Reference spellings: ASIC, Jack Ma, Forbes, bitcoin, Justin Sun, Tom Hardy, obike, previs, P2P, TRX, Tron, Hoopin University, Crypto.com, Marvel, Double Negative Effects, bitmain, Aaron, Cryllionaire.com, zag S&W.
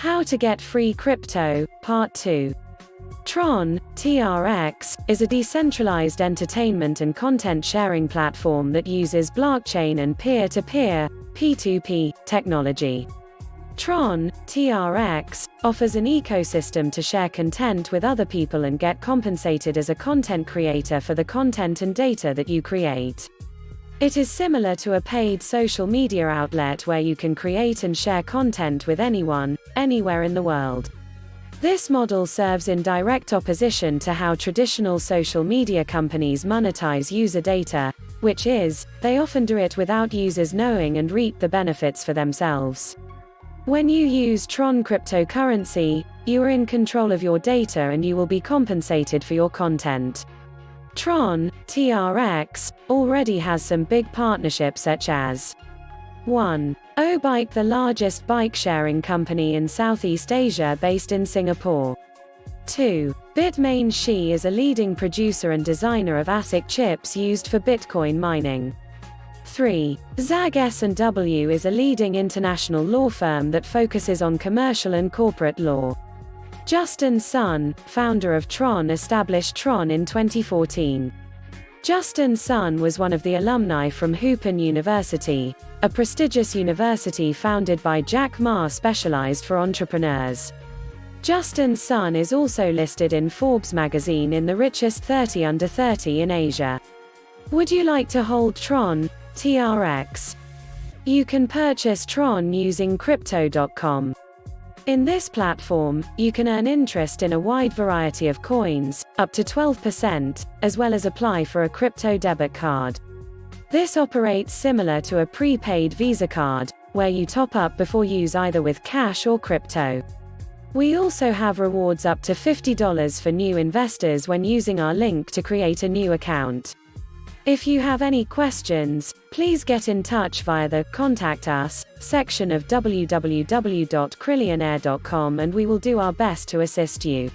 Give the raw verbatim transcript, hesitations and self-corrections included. How to Get Free Crypto, Part two. Tron, T R X, is a decentralized entertainment and content sharing platform that uses blockchain and peer-to-peer, P two P, technology. Tron, T R X, offers an ecosystem to share content with other people and get compensated as a content creator for the content and data that you create. It is similar to a paid social media outlet where you can create and share content with anyone, anywhere in the world. This model serves in direct opposition to how traditional social media companies monetize user data, which is, they often do it without users knowing and reap the benefits for themselves. When you use Tron cryptocurrency, you are in control of your data and you will be compensated for your content. Tron, T R X, already has some big partnerships such as one. Obike, the largest bike-sharing company in Southeast Asia based in Singapore. two. Bitmain She is a leading producer and designer of ASIC chips used for Bitcoin mining. three. Zag S and W is a leading international law firm that focuses on commercial and corporate law. Justin Sun, founder of Tron, established Tron in twenty fourteen. Justin Sun was one of the alumni from Hoopin University, a prestigious university founded by Jack Ma specialized for entrepreneurs. Justin Sun is also listed in Forbes magazine in the richest thirty under thirty in Asia. Would you like to hold Tron, T R X? You can purchase Tron using Crypto dot com. In this platform, you can earn interest in a wide variety of coins, up to twelve percent, as well as apply for a crypto debit card. This operates similar to a prepaid Visa card, where you top up before use either with cash or crypto. We also have rewards up to fifty dollars for new investors when using our link to create a new account. If you have any questions, please get in touch via the Contact Us section of w w w dot cryllionaire dot com and we will do our best to assist you.